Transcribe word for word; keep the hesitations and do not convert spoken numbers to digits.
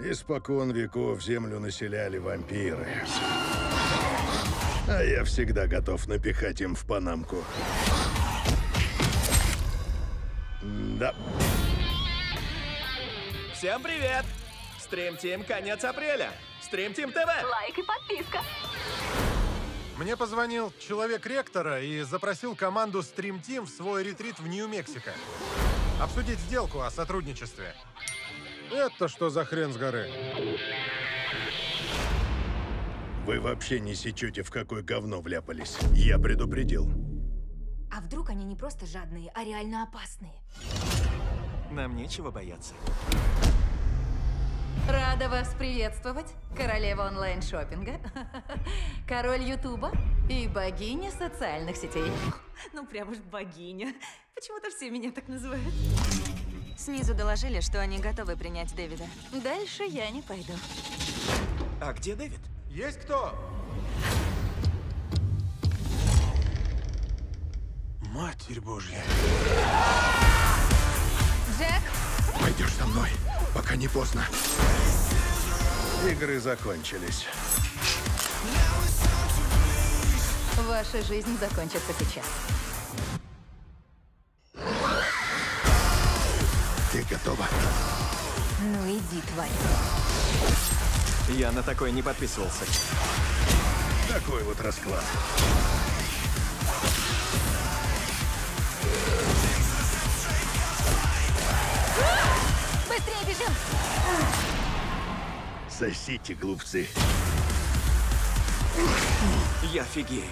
Испокон веков землю населяли вампиры. А я всегда готов напихать им в панамку. Да. Всем привет! Стрим Тим конец апреля. Стрим Тим ТВ. Лайк и подписка. Мне позвонил человек ректора и запросил команду Стрим Тим в свой ретрит в Нью-Мексико. Обсудить сделку о сотрудничестве. Это что за хрен с горы? Вы вообще не сечете, в какое говно вляпались. Я предупредил. А вдруг они не просто жадные, а реально опасные? Нам нечего бояться. Рада вас приветствовать, королева онлайн-шоппинга, король Ютуба и богиня социальных сетей. Ну прям уж богиня. Почему-то все меня так называют. Снизу доложили, что они готовы принять Дэвида. Дальше я не пойду. А где Дэвид? Есть кто? Матерь Божья. Джек! Пойдешь со мной, пока не поздно. Игры закончились. Ваша жизнь закончится сейчас. Ты готова? Ну иди, тварь. Я на такой не подписывался. Такой вот расклад. Быстрее бежим! Сосите, глупцы. Я офигею.